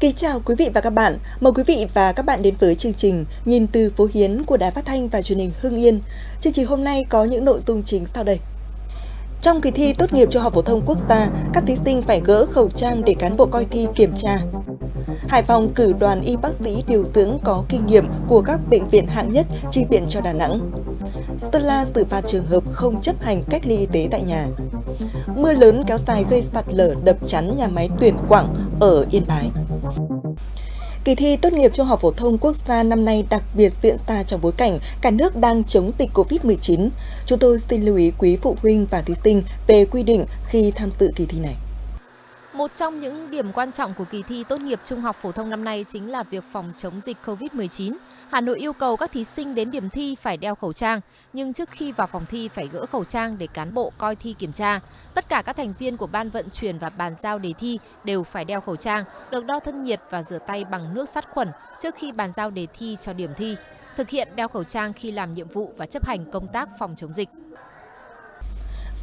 Kính chào quý vị và các bạn. Mời quý vị và các bạn đến với chương trình Nhìn từ Phố Hiến của Đài Phát thanh và truyền hình Hưng Yên. Chương trình hôm nay có những nội dung chính sau đây. Trong kỳ thi tốt nghiệp trung học phổ thông quốc gia, các thí sinh phải gỡ khẩu trang để cán bộ coi thi kiểm tra. Hải Phòng cử đoàn y bác sĩ điều dưỡng có kinh nghiệm của các bệnh viện hạng nhất chi viện cho Đà Nẵng. Sơn La xử phạt trường hợp không chấp hành cách ly y tế tại nhà. Mưa lớn kéo dài gây sạt lở đập chắn nhà máy tuyển quặng ở Yên Bái. Kỳ thi tốt nghiệp trung học phổ thông quốc gia năm nay đặc biệt diễn ra trong bối cảnh cả nước đang chống dịch Covid-19. Chúng tôi xin lưu ý quý phụ huynh và thí sinh về quy định khi tham dự kỳ thi này. Một trong những điểm quan trọng của kỳ thi tốt nghiệp trung học phổ thông năm nay chính là việc phòng chống dịch Covid-19. Hà Nội yêu cầu các thí sinh đến điểm thi phải đeo khẩu trang, nhưng trước khi vào phòng thi phải gỡ khẩu trang để cán bộ coi thi kiểm tra. Tất cả các thành viên của ban vận chuyển và bàn giao đề thi đều phải đeo khẩu trang, được đo thân nhiệt và rửa tay bằng nước sát khuẩn trước khi bàn giao đề thi cho điểm thi. Thực hiện đeo khẩu trang khi làm nhiệm vụ và chấp hành công tác phòng chống dịch.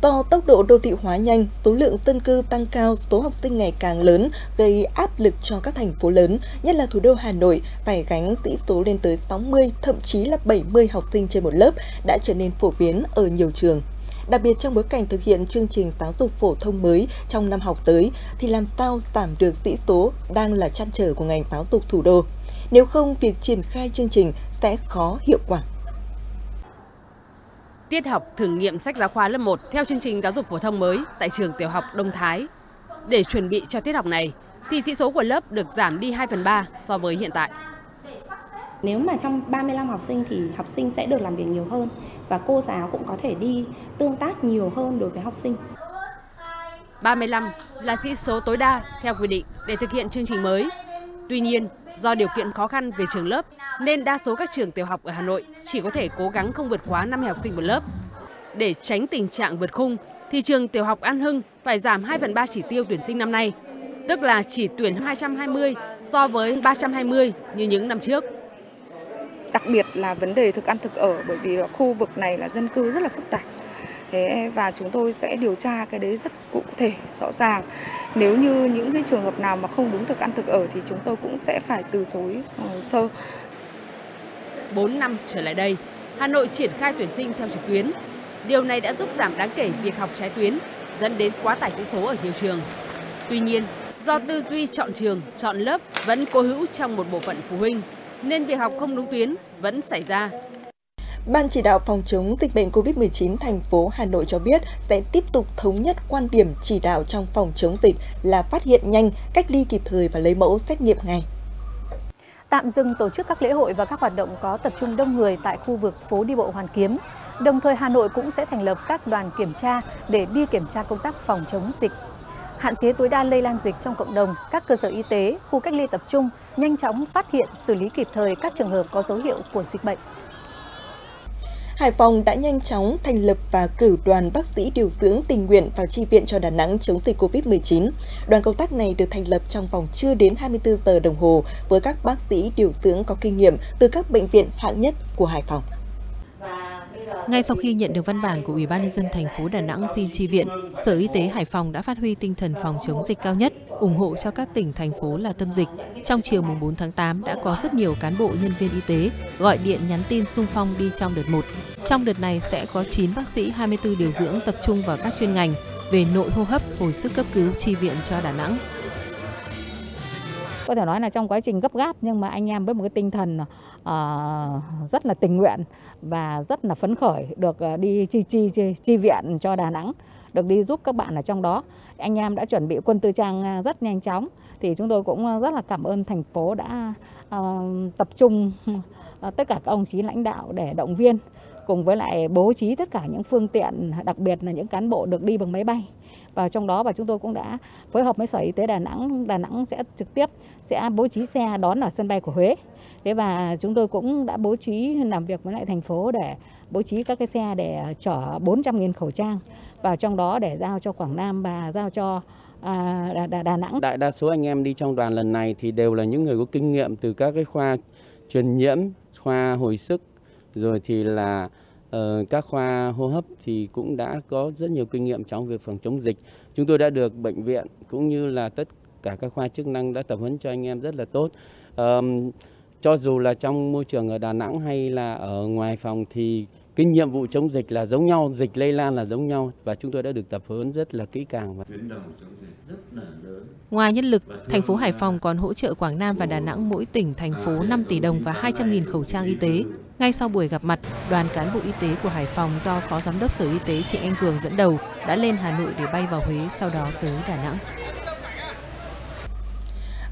Do tốc độ đô thị hóa nhanh, số lượng dân cư tăng cao, số học sinh ngày càng lớn gây áp lực cho các thành phố lớn, nhất là thủ đô Hà Nội phải gánh sĩ số lên tới 60, thậm chí là 70 học sinh trên một lớp đã trở nên phổ biến ở nhiều trường. Đặc biệt trong bối cảnh thực hiện chương trình giáo dục phổ thông mới trong năm học tới thì làm sao giảm được sĩ số đang là trăn trở của ngành giáo dục thủ đô. Nếu không, việc triển khai chương trình sẽ khó hiệu quả. Tiết học thử nghiệm sách giáo khoa lớp 1 theo chương trình giáo dục phổ thông mới tại trường tiểu học Đông Thái. Để chuẩn bị cho tiết học này thì sĩ số của lớp được giảm đi 2/3 so với hiện tại. Nếu mà trong 35 học sinh thì học sinh sẽ được làm việc nhiều hơn và cô giáo cũng có thể đi tương tác nhiều hơn đối với học sinh. 35 là sĩ số tối đa theo quy định để thực hiện chương trình mới. Tuy nhiên, do điều kiện khó khăn về trường lớp nên đa số các trường tiểu học ở Hà Nội chỉ có thể cố gắng không vượt quá 50 học sinh một lớp. Để tránh tình trạng vượt khung thì trường tiểu học An Hưng phải giảm 2/3 chỉ tiêu tuyển sinh năm nay, tức là chỉ tuyển 220 so với 320 như những năm trước. Đặc biệt là vấn đề thức ăn thực ở, bởi vì khu vực này là dân cư rất là phức tạp. Thế và chúng tôi sẽ điều tra cái đấy rất cụ thể, rõ ràng. Nếu như những cái trường hợp nào mà không đúng thực ăn thực ở thì chúng tôi cũng sẽ phải từ chối sơ. 4 năm trở lại đây, Hà Nội triển khai tuyển sinh theo trực tuyến. Điều này đã giúp giảm đáng kể việc học trái tuyến, dẫn đến quá tải sĩ số ở nhiều trường. Tuy nhiên, do tư duy chọn trường, chọn lớp vẫn cố hữu trong một bộ phận phụ huynh, nên việc học không đúng tuyến vẫn xảy ra. Ban chỉ đạo phòng chống dịch bệnh COVID-19 thành phố Hà Nội cho biết sẽ tiếp tục thống nhất quan điểm chỉ đạo trong phòng chống dịch là phát hiện nhanh, cách ly kịp thời và lấy mẫu xét nghiệm ngay. Tạm dừng tổ chức các lễ hội và các hoạt động có tập trung đông người tại khu vực phố đi bộ Hoàn Kiếm. Đồng thời Hà Nội cũng sẽ thành lập các đoàn kiểm tra để đi kiểm tra công tác phòng chống dịch. Hạn chế tối đa lây lan dịch trong cộng đồng, các cơ sở y tế, khu cách ly tập trung, nhanh chóng phát hiện, xử lý kịp thời các trường hợp có dấu hiệu của dịch bệnh. Hải Phòng đã nhanh chóng thành lập và cử đoàn bác sĩ điều dưỡng tình nguyện vào chi viện cho Đà Nẵng chống dịch Covid-19. Đoàn công tác này được thành lập trong vòng chưa đến 24 giờ đồng hồ với các bác sĩ điều dưỡng có kinh nghiệm từ các bệnh viện hạng nhất của Hải Phòng. Ngay sau khi nhận được văn bản của Ủy ban nhân dân thành phố Đà Nẵng xin chi viện, Sở Y tế Hải Phòng đã phát huy tinh thần phòng chống dịch cao nhất, ủng hộ cho các tỉnh thành phố là tâm dịch. Trong chiều mùng 4 tháng 8 đã có rất nhiều cán bộ nhân viên y tế gọi điện nhắn tin xung phong đi trong đợt 1. Trong đợt này sẽ có 9 bác sĩ, 24 điều dưỡng tập trung vào các chuyên ngành về nội hô hấp, hồi sức cấp cứu chi viện cho Đà Nẵng. Có thể nói là trong quá trình gấp gáp nhưng mà anh em với một cái tinh thần rất là tình nguyện và rất là phấn khởi được đi chi viện cho Đà Nẵng, được đi giúp các bạn ở trong đó. Anh em đã chuẩn bị quân tư trang rất nhanh chóng, thì chúng tôi cũng rất là cảm ơn thành phố đã tập trung tất cả các ông chí lãnh đạo để động viên, cùng với lại bố trí tất cả những phương tiện, đặc biệt là những cán bộ được đi bằng máy bay. Và trong đó chúng tôi cũng đã phối hợp với Sở Y tế Đà Nẵng sẽ trực tiếp sẽ bố trí xe đón ở sân bay của Huế. Thế và chúng tôi cũng đã bố trí làm việc với lại thành phố để bố trí các cái xe để chở 400.000 khẩu trang, và trong đó để giao cho Quảng Nam và giao cho Đà Nẵng. Đại đa số anh em đi trong đoàn lần này thì đều là những người có kinh nghiệm từ các cái khoa truyền nhiễm, khoa hồi sức, rồi thì là các khoa hô hấp thì cũng đã có rất nhiều kinh nghiệm trong việc phòng chống dịch. Chúng tôi đã được bệnh viện cũng như là tất cả các khoa chức năng đã tập huấn cho anh em rất là tốt. Cho dù là trong môi trường ở Đà Nẵng hay là ở ngoài phòng thì cái nhiệm vụ chống dịch là giống nhau, dịch lây lan là giống nhau và chúng tôi đã được tập huấn rất là kỹ càng. Ngoài nhân lực, thành phố Hải Phòng còn hỗ trợ Quảng Nam và Đà Nẵng mỗi tỉnh, thành phố 5 tỷ đồng và 200.000 khẩu trang y tế. Ngay sau buổi gặp mặt, đoàn cán bộ y tế của Hải Phòng do Phó Giám đốc Sở Y tế Trịnh Anh Cường dẫn đầu đã lên Hà Nội để bay vào Huế, sau đó tới Đà Nẵng.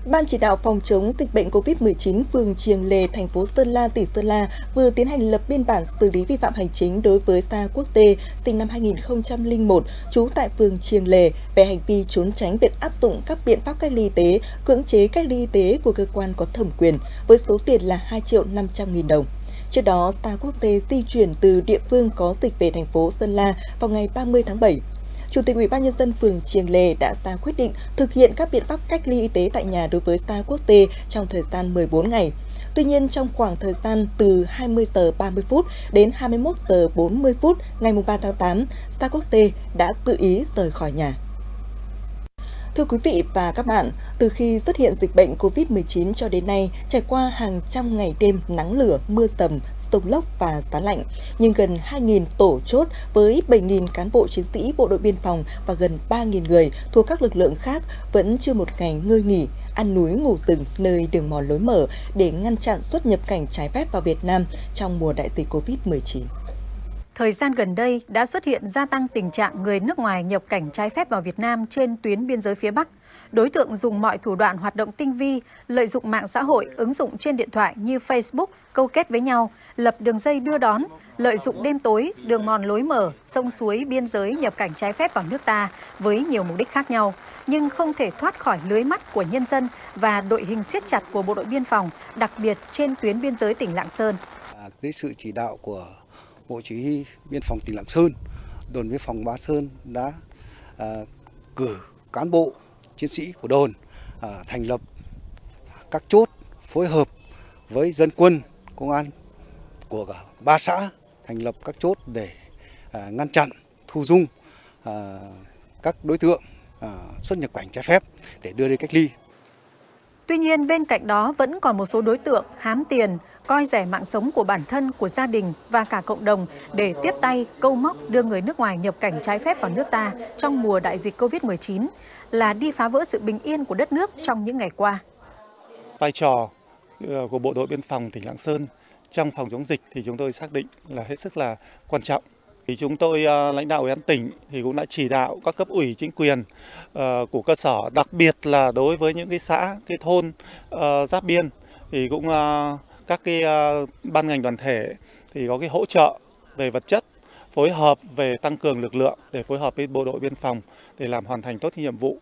Ban chỉ đạo phòng chống dịch bệnh COVID-19 phường Chiềng Lề, thành phố Sơn La, tỉnh Sơn La vừa tiến hành lập biên bản xử lý vi phạm hành chính đối với Sa Quốc Tê, sinh năm 2001, trú tại phường Chiềng Lề, về hành vi trốn tránh việc áp dụng các biện pháp cách ly y tế, cưỡng chế cách ly y tế của cơ quan có thẩm quyền, với số tiền là 2.500.000 đồng. Trước đó, Sa Quốc Tê di chuyển từ địa phương có dịch về thành phố Sơn La vào ngày 30 tháng 7. Chủ tịch Ủy ban nhân dân phường Chiềng Lề đã ra quyết định thực hiện các biện pháp cách ly y tế tại nhà đối với Sa Quốc Tê trong thời gian 14 ngày. Tuy nhiên, trong khoảng thời gian từ 20 giờ 30 phút đến 21 giờ 40 phút ngày 3 tháng 8, Sa Quốc Tê đã tự ý rời khỏi nhà. Thưa quý vị và các bạn, từ khi xuất hiện dịch bệnh COVID-19 cho đến nay, trải qua hàng trăm ngày đêm nắng lửa, mưa tầm, tông lốc và giá lạnh, nhưng gần 2.000 tổ chốt với 7.000 cán bộ chiến sĩ bộ đội biên phòng và gần 3.000 người thuộc các lực lượng khác vẫn chưa một ngày ngơi nghỉ, ăn núi ngủ rừng nơi đường mòn lối mở để ngăn chặn xuất nhập cảnh trái phép vào Việt Nam trong mùa đại dịch Covid-19. Thời gian gần đây đã xuất hiện gia tăng tình trạng người nước ngoài nhập cảnh trái phép vào Việt Nam trên tuyến biên giới phía Bắc. Đối tượng dùng mọi thủ đoạn hoạt động tinh vi, lợi dụng mạng xã hội, ứng dụng trên điện thoại như Facebook, câu kết với nhau, lập đường dây đưa đón, lợi dụng đêm tối, đường mòn lối mở, sông suối, biên giới nhập cảnh trái phép vào nước ta với nhiều mục đích khác nhau, nhưng không thể thoát khỏi lưới mắt của nhân dân và đội hình siết chặt của bộ đội biên phòng, đặc biệt trên tuyến biên giới tỉnh Lạng Sơn. Dưới sự chỉ đạo của Bộ Chỉ huy Biên phòng tỉnh Lạng Sơn, đồn biên phòng Ba Sơn đã cử cán bộ chiến sĩ của đồn thành lập các chốt phối hợp với dân quân, công an của cả ba xã thành lập các chốt để ngăn chặn, thu dung các đối tượng xuất nhập cảnh trái phép để đưa đi cách ly. Tuy nhiên, bên cạnh đó vẫn còn một số đối tượng hám tiền, coi rẻ mạng sống của bản thân, của gia đình và cả cộng đồng để tiếp tay, câu móc đưa người nước ngoài nhập cảnh trái phép vào nước ta trong mùa đại dịch Covid-19 là đi phá vỡ sự bình yên của đất nước trong những ngày qua. Vai trò của Bộ đội Biên phòng tỉnh Lạng Sơn trong phòng chống dịch thì chúng tôi xác định là hết sức là quan trọng. Thì chúng tôi lãnh đạo Ủy ban tỉnh thì cũng đã chỉ đạo các cấp ủy chính quyền của cơ sở, đặc biệt là đối với những cái xã, cái thôn giáp biên thì cũng các cái ban ngành đoàn thể thì có cái hỗ trợ về vật chất, phối hợp về tăng cường lực lượng để phối hợp với bộ đội biên phòng để làm hoàn thành tốt nhiệm vụ.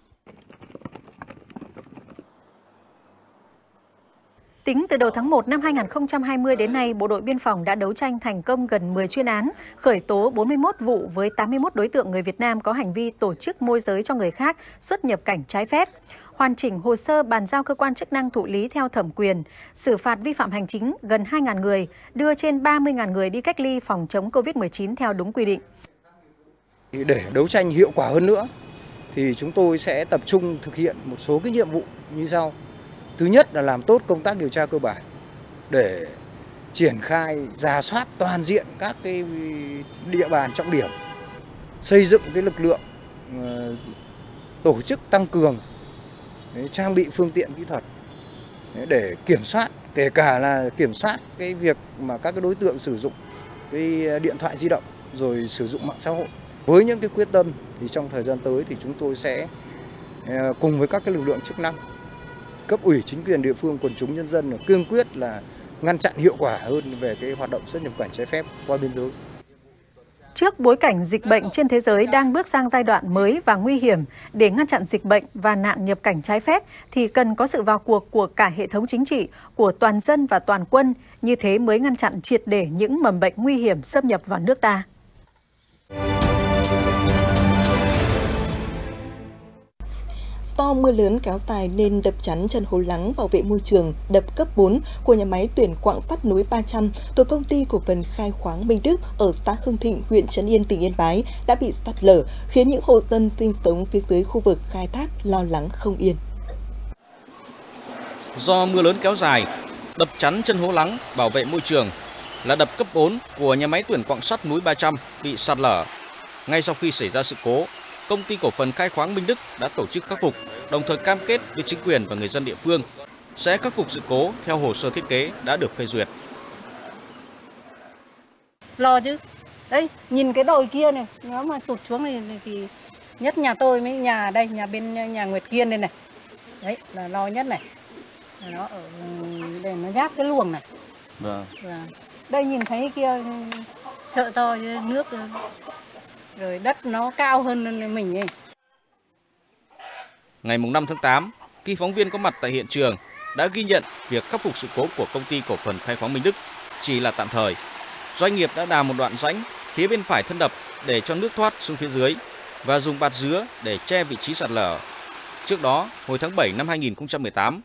Tính từ đầu tháng 1 năm 2020 đến nay, Bộ đội Biên phòng đã đấu tranh thành công gần 10 chuyên án, khởi tố 41 vụ với 81 đối tượng người Việt Nam có hành vi tổ chức môi giới cho người khác xuất nhập cảnh trái phép, hoàn chỉnh hồ sơ bàn giao cơ quan chức năng thụ lý theo thẩm quyền, xử phạt vi phạm hành chính gần 2.000 người, đưa trên 30.000 người đi cách ly phòng chống COVID-19 theo đúng quy định. Để đấu tranh hiệu quả hơn nữa, thì chúng tôi sẽ tập trung thực hiện một số cái nhiệm vụ như sau. Thứ nhất là làm tốt công tác điều tra cơ bản để triển khai rà soát toàn diện các cái địa bàn trọng điểm, xây dựng cái lực lượng, tổ chức tăng cường, trang bị phương tiện kỹ thuật để kiểm soát, kể cả là kiểm soát cái việc mà các cái đối tượng sử dụng cái điện thoại di động rồi sử dụng mạng xã hội. Với những cái quyết tâm thì trong thời gian tới thì chúng tôi sẽ cùng với các cái lực lượng chức năng, cấp ủy chính quyền địa phương, quần chúng nhân dân cương quyết là ngăn chặn hiệu quả hơn về cái hoạt động xuất nhập cảnh trái phép qua biên giới. Trước bối cảnh dịch bệnh trên thế giới đang bước sang giai đoạn mới và nguy hiểm, để ngăn chặn dịch bệnh và nạn nhập cảnh trái phép thì cần có sự vào cuộc của cả hệ thống chính trị, của toàn dân và toàn quân, như thế mới ngăn chặn triệt để những mầm bệnh nguy hiểm xâm nhập vào nước ta. Do mưa lớn kéo dài nên đập chắn Trần Hố Lắng bảo vệ môi trường đập cấp 4 của nhà máy tuyển quặng sắt núi 300 thuộc công ty cổ phần khai khoáng Minh Đức ở xã Hưng Thịnh, huyện Trấn Yên, tỉnh Yên Bái đã bị sạt lở, khiến những hộ dân sinh sống phía dưới khu vực khai thác lo lắng không yên. do mưa lớn kéo dài, đập chắn chân hố lắng bảo vệ môi trường là đập cấp 4 của nhà máy tuyển quặng sắt núi 300 bị sạt lở. Ngay sau khi xảy ra sự cố, Công ty Cổ phần Khai khoáng Minh Đức đã tổ chức khắc phục, đồng thời cam kết với chính quyền và người dân địa phương sẽ khắc phục sự cố theo hồ sơ thiết kế đã được phê duyệt. Lo chứ. Đấy, nhìn cái đồi kia này, nếu mà sụt xuống thì nhất nhà tôi với nhà đây, nhà bên nhà Nguyệt Kiên đây này. Đấy, là lo nhất này. Nó ở đây nó giáp cái luồng này. Vâng. Và đây nhìn thấy kia sợ to nước rồi đất nó cao hơn mình ấy. Ngày 5 tháng 8, khi phóng viên có mặt tại hiện trường đã ghi nhận việc khắc phục sự cố của Công ty Cổ phần Khai khoáng Minh Đức chỉ là tạm thời. Doanh nghiệp đã đào một đoạn rãnh phía bên phải thân đập để cho nước thoát xuống phía dưới và dùng bạt dứa để che vị trí sạt lở. Trước đó, hồi tháng 7 năm 2018,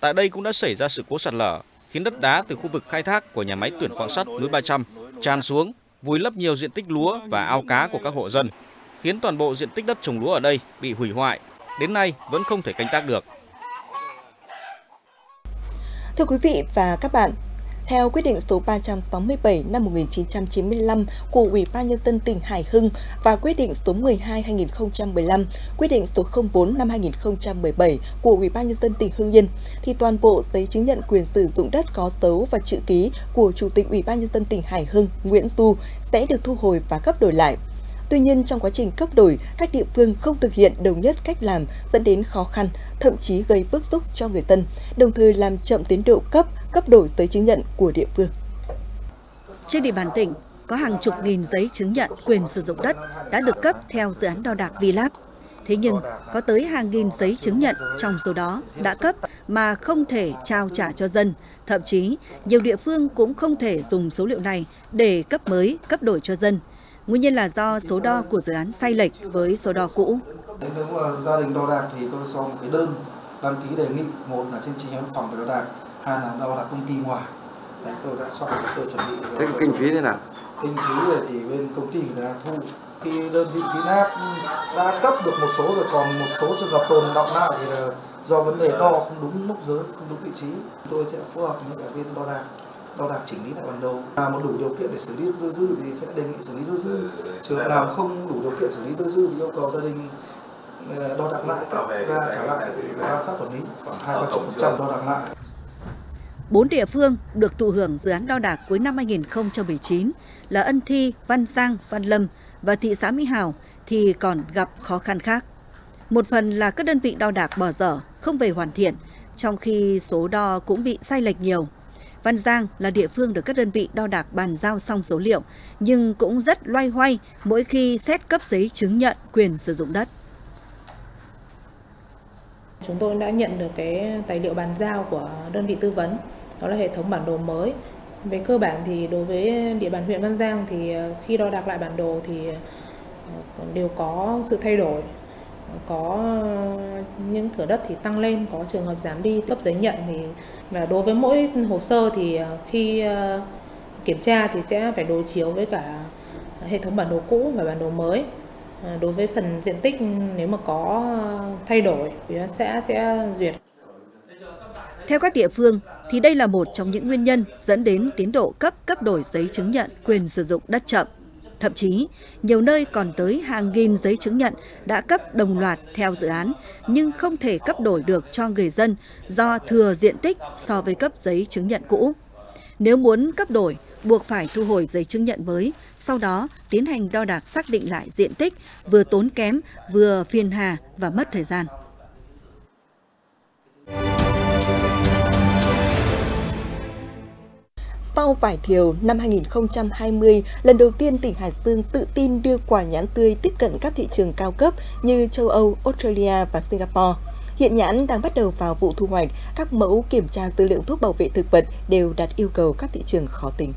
tại đây cũng đã xảy ra sự cố sạt lở khiến đất đá từ khu vực khai thác của nhà máy tuyển quặng sắt núi 300 tràn xuống, vùi lấp nhiều diện tích lúa và ao cá của các hộ dân, khiến toàn bộ diện tích đất trồng lúa ở đây bị hủy hoại, đến nay vẫn không thể canh tác được. Thưa quý vị và các bạn, theo quyết định số 367 năm 1995 của Ủy ban Nhân dân tỉnh Hải Hưng và quyết định số 12/2015, quyết định số 04 năm 2017 của Ủy ban Nhân dân tỉnh Hưng Yên, thì toàn bộ giấy chứng nhận quyền sử dụng đất có dấu và chữ ký của Chủ tịch Ủy ban Nhân dân tỉnh Hải Hưng Nguyễn Tu sẽ được thu hồi và cấp đổi lại. Tuy nhiên, trong quá trình cấp đổi, các địa phương không thực hiện đồng nhất cách làm dẫn đến khó khăn, thậm chí gây bức xúc cho người dân, đồng thời làm chậm tiến độ cấp đổi giấy chứng nhận của địa phương. Trên địa bàn tỉnh, có hàng chục nghìn giấy chứng nhận quyền sử dụng đất đã được cấp theo dự án đo đạc V-Lab. Thế nhưng, có tới hàng nghìn giấy chứng nhận trong số đó đã cấp mà không thể trao trả cho dân. Thậm chí, nhiều địa phương cũng không thể dùng số liệu này để cấp mới, cấp đổi cho dân. Nguyên nhân là do số đo của dự án sai lệch với số đo cũ. Nếu mà gia đình đo đạc thì tôi so một cái đơn đăng ký đề nghị, một là trên trình văn phòng về đo đạc, hai là đo đạc công ty ngoài. Đấy, tôi đã soạn hồ sơ chuẩn bị. Thế kinh phí thế nào? Kinh phí này thì bên công ty người ta thu. Khi đơn vị VietGAP đã cấp được một số rồi, còn một số trường hợp tồn đọng lại thì là do vấn đề đo không đúng mốc giới, không đúng vị trí. Tôi sẽ phối hợp với cả bên đo đạc chỉnh lý lại ban đầu. Nào mà đủ điều kiện để xử lý dôi dư thì sẽ đề nghị xử lý dôi dư. Trường nào không đủ điều kiện xử lý dôi dư thì yêu cầu gia đình đo đạc lại, ra trả lại, giám sát quản lý khoảng 2-3% đo đạc lại. 4 địa phương được thụ hưởng dự án đo đạc cuối năm 2019 là Ân Thi, Văn Giang, Văn Lâm và thị xã Mỹ Hào thì còn gặp khó khăn khác. Một phần là các đơn vị đo đạc bỏ dở, không về hoàn thiện, trong khi số đo cũng bị sai lệch nhiều. Văn Giang là địa phương được các đơn vị đo đạc bàn giao xong số liệu, nhưng cũng rất loay hoay mỗi khi xét cấp giấy chứng nhận quyền sử dụng đất. Chúng tôi đã nhận được cái tài liệu bàn giao của đơn vị tư vấn, đó là hệ thống bản đồ mới. Về cơ bản thì đối với địa bàn huyện Văn Giang thì khi đo đạc lại bản đồ thì đều có sự thay đổi. Có những thửa đất thì tăng lên, có trường hợp giảm đi. Cấp giấy nhận thì là đối với mỗi hồ sơ thì khi kiểm tra thì sẽ phải đối chiếu với cả hệ thống bản đồ cũ và bản đồ mới. Đối với phần diện tích nếu mà có thay đổi thì sẽ duyệt. Theo các địa phương thì đây là một trong những nguyên nhân dẫn đến tiến độ cấp đổi giấy chứng nhận quyền sử dụng đất chậm. Thậm chí, nhiều nơi còn tới hàng nghìn giấy chứng nhận đã cấp đồng loạt theo dự án nhưng không thể cấp đổi được cho người dân do thừa diện tích so với cấp giấy chứng nhận cũ. Nếu muốn cấp đổi, buộc phải thu hồi giấy chứng nhận mới, sau đó tiến hành đo đạc xác định lại diện tích, vừa tốn kém, vừa phiền hà và mất thời gian. Sau vải thiều năm 2020, lần đầu tiên tỉnh Hải Dương tự tin đưa quả nhãn tươi tiếp cận các thị trường cao cấp như châu Âu, Australia và Singapore. Hiện nhãn đang bắt đầu vào vụ thu hoạch, các mẫu kiểm tra dư lượng thuốc bảo vệ thực vật đều đạt yêu cầu các thị trường khó tính.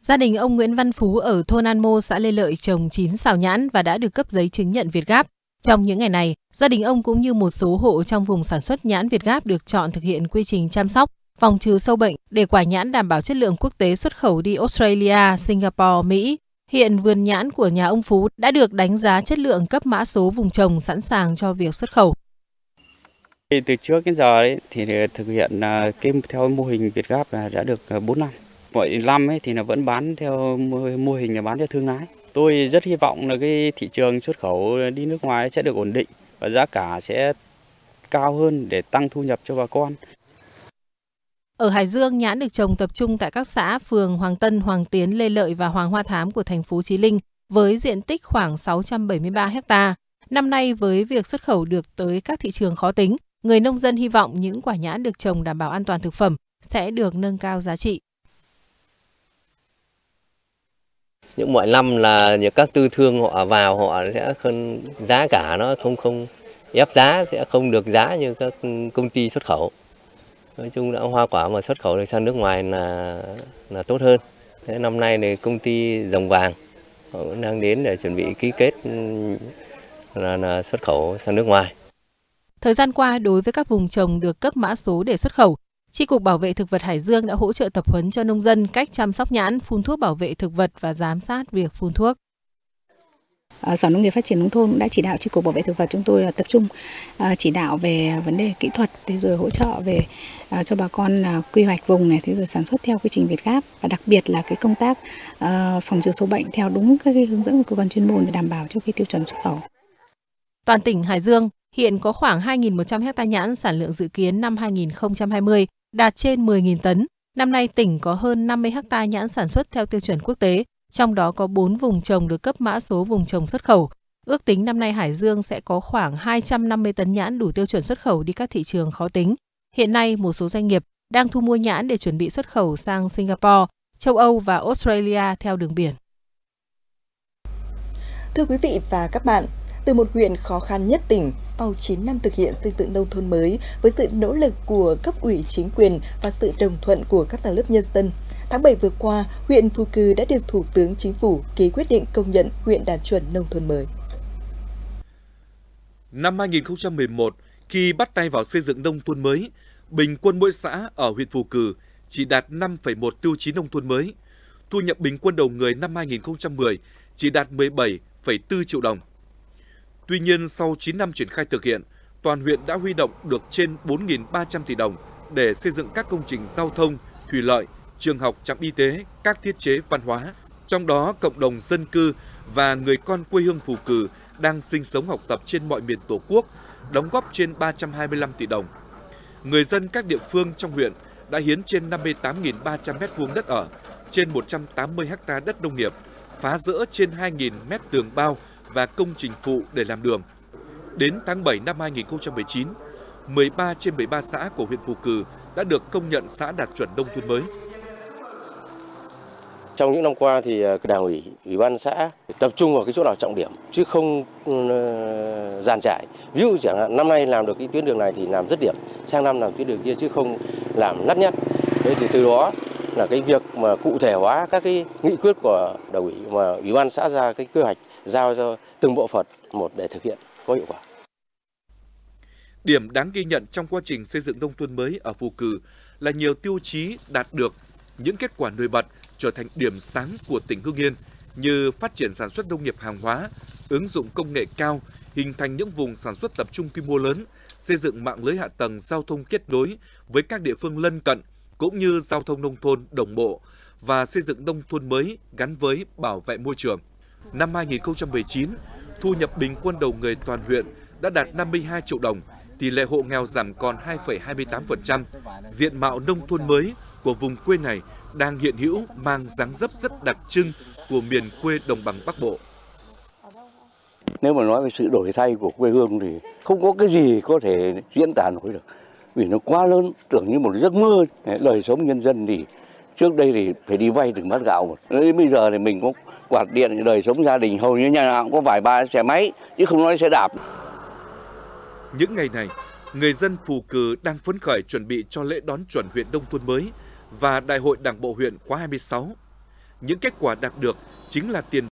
Gia đình ông Nguyễn Văn Phú ở thôn An Mô, xã Lê Lợi trồng 9 sào nhãn và đã được cấp giấy chứng nhận VietGAP. Trong những ngày này, gia đình ông cũng như một số hộ trong vùng sản xuất nhãn VietGAP được chọn thực hiện quy trình chăm sóc, phòng trừ sâu bệnh để quả nhãn đảm bảo chất lượng quốc tế xuất khẩu đi Australia, Singapore, Mỹ. Hiện vườn nhãn của nhà ông Phú đã được đánh giá chất lượng cấp mã số vùng trồng sẵn sàng cho việc xuất khẩu. Từ trước đến giờ ấy, thì thực hiện theo mô hình VietGAP là đã được 4 năm. Mỗi năm ấy, thì nó vẫn bán theo mô hình là bán cho thương lái. Tôi rất hy vọng là cái thị trường xuất khẩu đi nước ngoài sẽ được ổn định và giá cả sẽ cao hơn để tăng thu nhập cho bà con. Ở Hải Dương, nhãn được trồng tập trung tại các xã phường Hoàng Tân, Hoàng Tiến, Lê Lợi và Hoàng Hoa Thám của thành phố Chí Linh với diện tích khoảng 673 ha. Năm nay với việc xuất khẩu được tới các thị trường khó tính, người nông dân hy vọng những quả nhãn được trồng đảm bảo an toàn thực phẩm sẽ được nâng cao giá trị. Những mọi năm là những các tư thương họ vào họ sẽ không, giá cả nó không ép giá, sẽ không được giá như các công ty xuất khẩu. Nói chung là hoa quả mà xuất khẩu được sang nước ngoài là tốt hơn. Thế năm nay thì công ty Rồng Vàng họ cũng đang đến để chuẩn bị ký kết là xuất khẩu sang nước ngoài. Thời gian qua, đối với các vùng trồng được cấp mã số để xuất khẩu, Chi cục Bảo vệ Thực vật Hải Dương đã hỗ trợ tập huấn cho nông dân cách chăm sóc nhãn, phun thuốc bảo vệ thực vật và giám sát việc phun thuốc. Sở Nông nghiệp Phát triển Nông thôn cũng đã chỉ đạo Chi cục Bảo vệ Thực vật chúng tôi tập trung chỉ đạo về vấn đề kỹ thuật, thế rồi hỗ trợ về cho bà con quy hoạch vùng này, thế rồi sản xuất theo quy trình VietGAP và đặc biệt là cái công tác phòng trừ sâu bệnh theo đúng các cái hướng dẫn của cơ quan chuyên môn để đảm bảo cho cái tiêu chuẩn xuất khẩu. Toàn tỉnh Hải Dương hiện có khoảng 2.100 ha nhãn, sản lượng dự kiến năm 2020 đạt trên 10.000 tấn. Năm nay tỉnh có hơn 50 ha nhãn sản xuất theo tiêu chuẩn quốc tế, trong đó có 4 vùng trồng được cấp mã số vùng trồng xuất khẩu. Ước tính năm nay Hải Dương sẽ có khoảng 250 tấn nhãn đủ tiêu chuẩn xuất khẩu đi các thị trường khó tính. Hiện nay, một số doanh nghiệp đang thu mua nhãn để chuẩn bị xuất khẩu sang Singapore, châu Âu và Australia theo đường biển. Thưa quý vị và các bạn, từ một huyện khó khăn nhất tỉnh, sau 9 năm thực hiện xây dựng nông thôn mới với sự nỗ lực của cấp ủy chính quyền và sự đồng thuận của các tầng lớp nhân dân, tháng 7 vừa qua, huyện Phù Cừ đã được Thủ tướng Chính phủ ký quyết định công nhận huyện đạt chuẩn nông thôn mới. Năm 2011, khi bắt tay vào xây dựng nông thôn mới, bình quân mỗi xã ở huyện Phù Cừ chỉ đạt 5,1 tiêu chí nông thôn mới. Thu nhập bình quân đầu người năm 2010 chỉ đạt 17,4 triệu đồng. Tuy nhiên, sau 9 năm triển khai thực hiện, toàn huyện đã huy động được trên 4.300 tỷ đồng để xây dựng các công trình giao thông, thủy lợi, trường học, trạm y tế, các thiết chế văn hóa. Trong đó, cộng đồng dân cư và người con quê hương Phù Cừ đang sinh sống học tập trên mọi miền Tổ quốc, đóng góp trên 325 tỷ đồng. Người dân các địa phương trong huyện đã hiến trên 58.300 m2 đất ở, trên 180 ha đất nông nghiệp, phá rỡ trên 2.000 m tường bao và công trình phụ để làm đường. Đến tháng 7 năm 2019, 13 trên 13 xã của huyện Phù Cừ đã được công nhận xã đạt chuẩn nông thôn mới. Trong những năm qua thì Đảng ủy, Ủy ban xã tập trung vào cái chỗ nào trọng điểm chứ không dàn trải. Ví dụ chẳng hạn năm nay làm được cái tuyến đường này thì làm dứt điểm, sang năm làm tuyến đường kia chứ không làm lắt nhắt. Thế thì từ đó là cái việc mà cụ thể hóa các cái nghị quyết của Đảng ủy mà Ủy ban xã ra cái kế hoạch giao cho từng bộ phận một để thực hiện có hiệu quả. Điểm đáng ghi nhận trong quá trình xây dựng nông thôn mới ở Phù Cừ là nhiều tiêu chí đạt được, những kết quả nổi bật trở thành điểm sáng của tỉnh Hưng Yên như phát triển sản xuất nông nghiệp hàng hóa, ứng dụng công nghệ cao, hình thành những vùng sản xuất tập trung quy mô lớn, xây dựng mạng lưới hạ tầng giao thông kết nối với các địa phương lân cận cũng như giao thông nông thôn đồng bộ và xây dựng nông thôn mới gắn với bảo vệ môi trường. Năm 2019, thu nhập bình quân đầu người toàn huyện đã đạt 52 triệu đồng, tỷ lệ hộ nghèo giảm còn 2,28%. Diện mạo nông thôn mới của vùng quê này đang hiện hữu mang dáng dấp rất đặc trưng của miền quê đồng bằng Bắc Bộ. Nếu mà nói về sự đổi thay của quê hương thì không có cái gì có thể diễn tả nổi được. Vì nó quá lớn, tưởng như một giấc mơ. Đời sống nhân dân thì trước đây thì phải đi vay từng bát gạo. Đến bây giờ thì mình có quạt điện, đời sống gia đình hầu như nhà nào cũng có vài ba xe máy, chứ không nói xe đạp. Những ngày này, người dân Phù Cừ đang phấn khởi chuẩn bị cho lễ đón chuẩn huyện nông thôn mới và Đại hội Đảng bộ huyện khóa 26. Những kết quả đạt được chính là tiền